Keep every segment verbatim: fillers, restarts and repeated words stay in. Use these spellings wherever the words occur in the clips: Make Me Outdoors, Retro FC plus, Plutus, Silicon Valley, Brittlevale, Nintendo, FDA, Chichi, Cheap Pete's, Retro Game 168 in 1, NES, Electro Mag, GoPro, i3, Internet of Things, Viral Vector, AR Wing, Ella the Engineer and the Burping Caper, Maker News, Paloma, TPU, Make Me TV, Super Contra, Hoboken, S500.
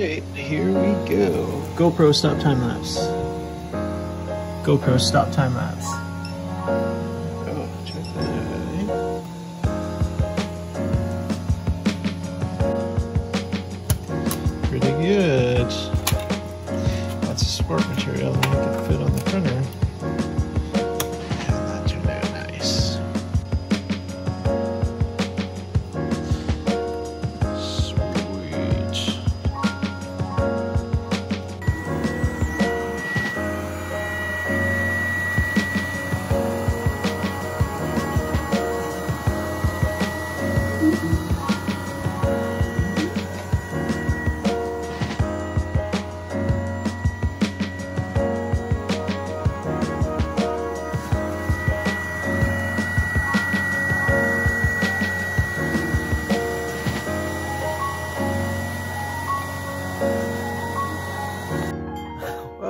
right, here we go. GoPro stop time lapse. GoPro stop time lapse. Oh, check that out. Pretty good. Lots of sport material that I can fit on the printer.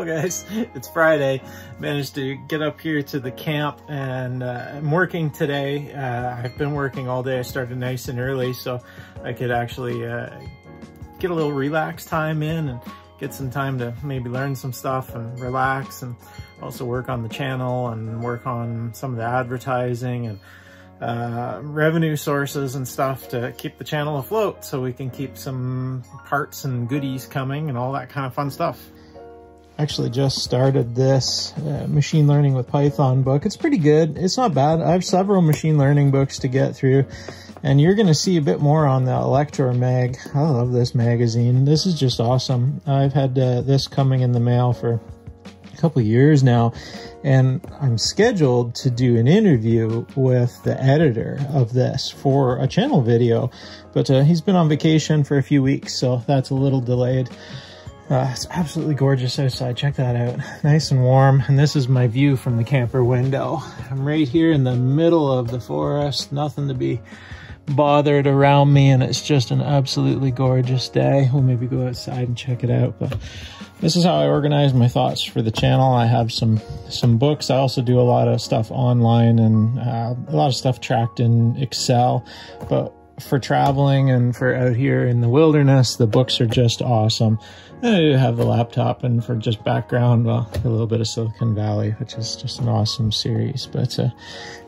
Guys, it's Friday. Managed to get up here to the camp, and uh, I'm working today. Uh, I've been working all day. I started nice and early so I could actually uh, get a little relaxed time in and get some time to maybe learn some stuff and relax, and also work on the channel and work on some of the advertising and uh, revenue sources and stuff to keep the channel afloat so we can keep some parts and goodies coming and all that kind of fun stuff. Actually just started this uh, machine learning with Python book. It's pretty good. It's not bad. I have several machine learning books to get through, and you're going to see a bit more on the Electro Mag. I love this magazine. This is just awesome. I've had uh, this coming in the mail for a couple years now, and I'm scheduled to do an interview with the editor of this for a channel video, but uh, he's been on vacation for a few weeks, so that's a little delayed. Uh, it's absolutely gorgeous outside. Check that out. Nice and warm. And this is my view from the camper window. I'm right here in the middle of the forest. Nothing to be bothered around me. And it's just an absolutely gorgeous day. We'll maybe go outside and check it out. But this is how I organize my thoughts for the channel. I have some, some books. I also do a lot of stuff online, and uh, a lot of stuff tracked in Excel. But for traveling and for out here in the wilderness, the books are just awesome. And I do have the laptop, and for just background, well, a little bit of Silicon Valley, which is just an awesome series. But uh,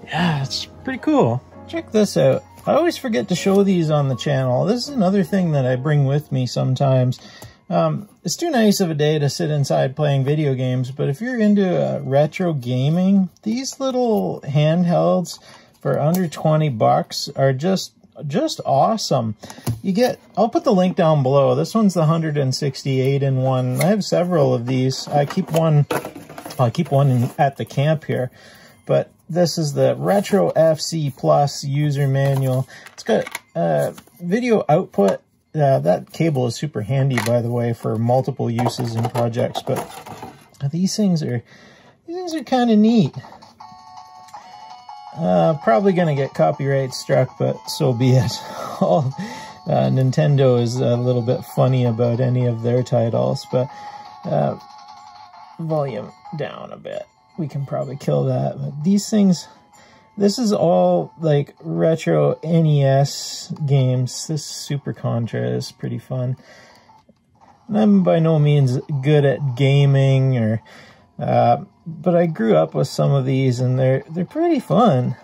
yeah, it's pretty cool. Check this out. I always forget to show these on the channel. This is another thing that I bring with me sometimes. Um, it's too nice of a day to sit inside playing video games, but if you're into uh, retro gaming, these little handhelds for under twenty bucks are just just awesome. You get, I'll put the link down below. This one's the one hundred sixty-eight in one. I have several of these. I keep one, I keep one in, at the camp here, but this is the Retro F C plus user manual. It's got uh, video output. Uh, that cable is super handy, by the way, for multiple uses and projects, but these things are, these things are kind of neat. Uh, probably going to get copyright struck, but so be it. uh, Nintendo is a little bit funny about any of their titles, but uh, volume down a bit. We can probably kill that. But these things, this is all like retro N E S games. This Super Contra is pretty fun. And I'm by no means good at gaming or... Uh, but I grew up with some of these, and they're they're pretty fun.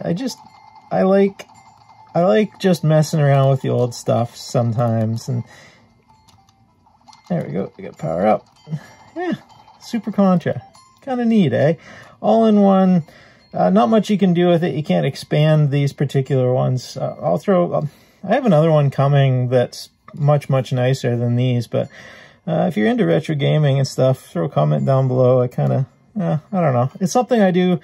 I just I like I like just messing around with the old stuff sometimes. And there we go, we got power up. Yeah, Super Contra, kind of neat, eh? All in one. Uh, not much you can do with it. You can't expand these particular ones. Uh, I'll throw. Um, I have another one coming that's much much nicer than these, but. Uh, if you're into retro gaming and stuff, throw a comment down below. I kind of, uh, I don't know. It's something I do.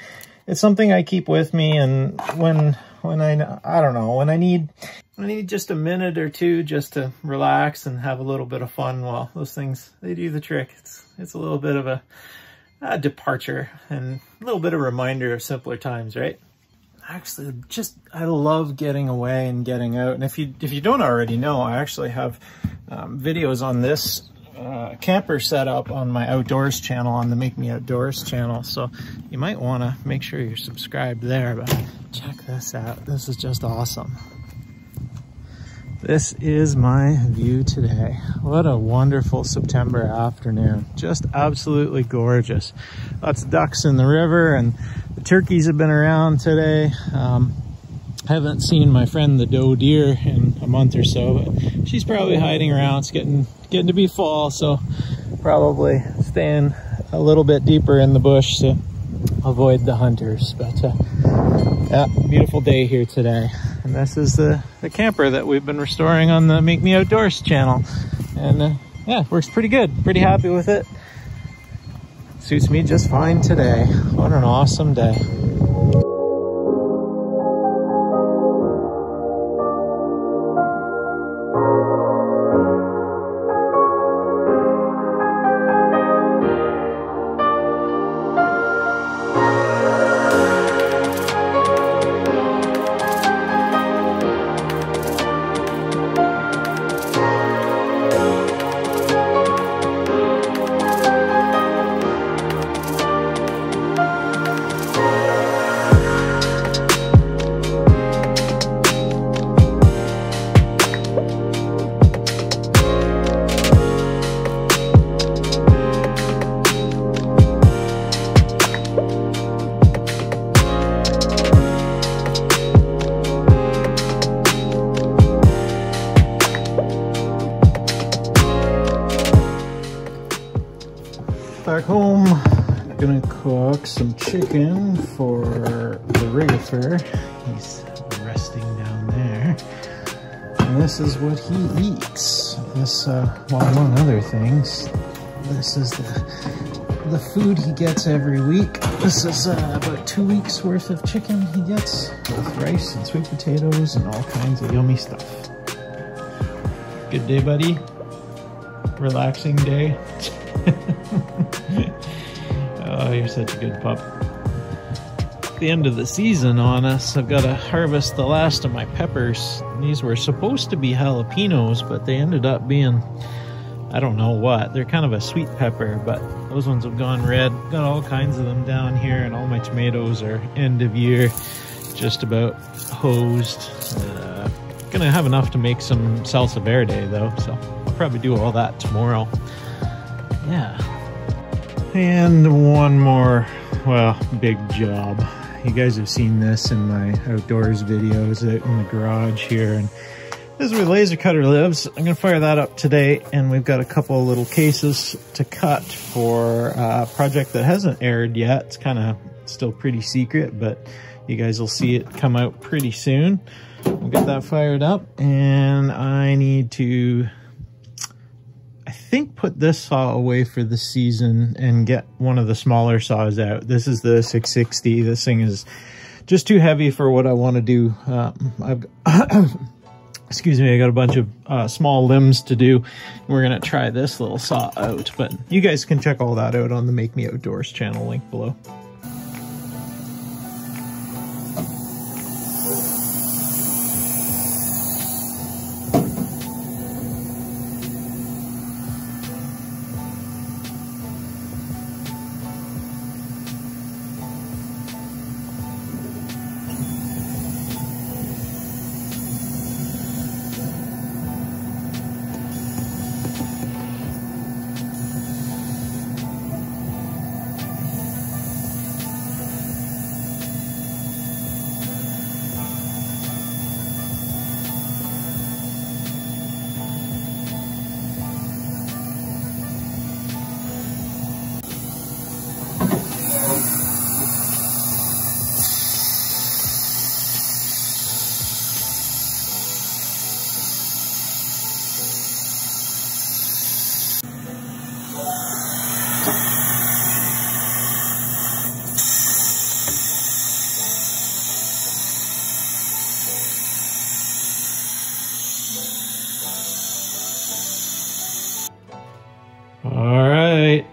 It's something I keep with me. And when, when I, I don't know, when I need, I need just a minute or two just to relax and have a little bit of fun. Well, those things, they do the trick. It's, it's a little bit of a, a departure and a little bit of a reminder of simpler times, right? Actually, just, I love getting away and getting out. And if you, if you don't already know, I actually have um, videos on this Uh, camper setup on my outdoors channel, on the Make Me Outdoors channel, so you might want to make sure you're subscribed there. But check this out. This is just awesome. This is my view today. What a wonderful September afternoon. Just absolutely gorgeous. Lots of ducks in the river and the turkeys have been around today. Um, I haven't seen my friend the doe deer in a month or so, but she's probably hiding around. It's getting, getting to be fall, so probably staying a little bit deeper in the bush to avoid the hunters. But uh, yeah, beautiful day here today. And this is the, the camper that we've been restoring on the Make Me Outdoors channel. And uh, yeah, works pretty good. Pretty happy with it. Suits me just fine today. What an awesome day. Back home, I'm gonna cook some chicken for the rigifer. He's resting down there. And this is what he eats. This, uh, well, among other things, this is the, the food he gets every week. This is uh, about two weeks worth of chicken he gets with rice and sweet potatoes and all kinds of yummy stuff. Good day, buddy. Relaxing day. Oh, you're such a good pup. The end of the season on us. I've got to harvest the last of my peppers. These were supposed to be jalapenos, but they ended up being, I don't know what. They're kind of a sweet pepper, but those ones have gone red. Got all kinds of them down here, and all my tomatoes are end of year, just about hosed. Uh, gonna have enough to make some salsa verde though, so I'll probably do all that tomorrow. Yeah. And one more, well, big job. You guys have seen this in my outdoors videos out in the garage here. And this is where the laser cutter lives. I'm gonna fire that up today. And we've got a couple of little cases to cut for a project that hasn't aired yet. It's kind of still pretty secret, but you guys will see it come out pretty soon. We'll get that fired up. And I need to, I think, put this saw away for the season and get one of the smaller saws out. This is the six sixty. This thing is just too heavy for what I want to do. Um, I've excuse me, I got a bunch of uh, small limbs to do. We're gonna try this little saw out, but you guys can check all that out on the Make Me Outdoors channel, link below.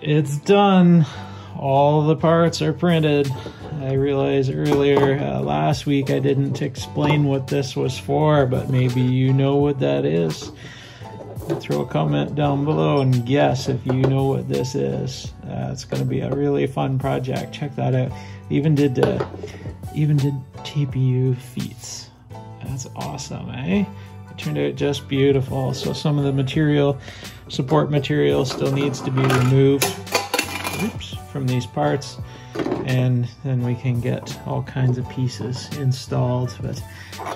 It's done. All the parts are printed. I realized earlier uh, last week I didn't explain what this was for, but maybe you know what that is. Throw a comment down below and guess if you know what this is. Uh, it's going to be a really fun project. Check that out. Even did uh, even did T P U feats. That's awesome, eh? It turned out just beautiful. So some of the material, support material, still needs to be removed oops, from these parts, and then we can get all kinds of pieces installed. But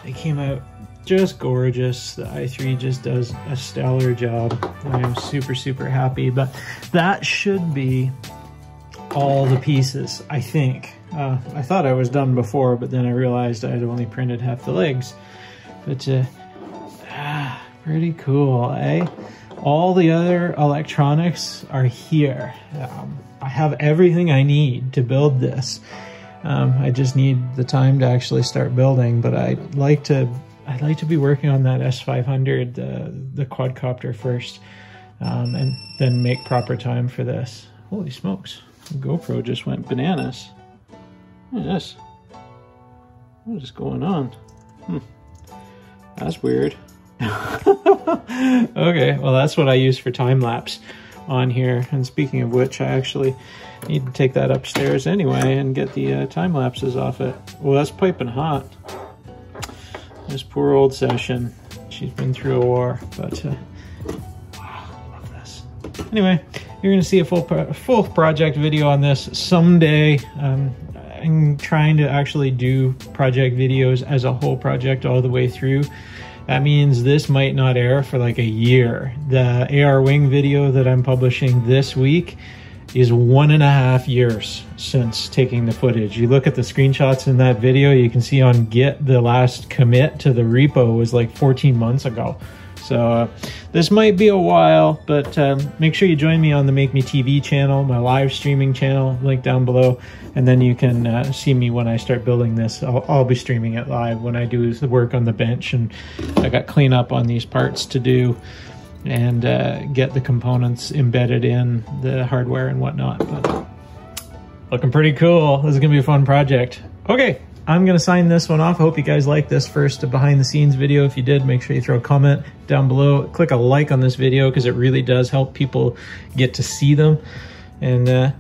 they came out just gorgeous. The i three just does a stellar job. I'm super, super happy. But that should be all the pieces, I think. Uh, I thought I was done before, but then I realized I had only printed half the legs. But uh, ah, pretty cool, eh? All the other electronics are here. Um, I have everything I need to build this. Um, I just need the time to actually start building, but I'd like to I'd like to be working on that S five hundred, uh, the quadcopter first, um, and then make proper time for this. Holy smokes, the GoPro just went bananas. Look at this. What is going on? Hmm. That's weird. Okay, well that's what I use for time lapse on here. And speaking of which, I actually need to take that upstairs anyway and get the uh, time lapses off it. Well, that's piping hot. This poor old Session. She's been through a war, but uh, wow, I love this. Anyway, you're gonna see a full pro full project video on this someday. Um, I'm trying to actually do project videos as a whole project all the way through. That means this might not air for like a year. The A R Wing video that I'm publishing this week is one and a half years since taking the footage. You look at the screenshots in that video, you can see on Git the last commit to the repo was like fourteen months ago. So uh, this might be a while, but um, make sure you join me on the Make Me T V channel, my live streaming channel, link down below, and then you can uh, see me when I start building this. I'll, I'll be streaming it live when I do the work on the bench, and I got cleanup on these parts to do and uh, get the components embedded in the hardware and whatnot. But looking pretty cool. This is gonna be a fun project. Okay. I'm gonna sign this one off. I hope you guys liked this first behind the scenes video. If you did, make sure you throw a comment down below. Click a like on this video because it really does help people get to see them. And uh,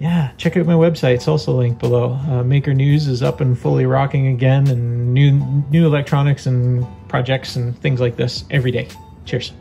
yeah, check out my website. It's also linked below. Uh, Maker News is up and fully rocking again, and new, new electronics and projects and things like this every day. Cheers.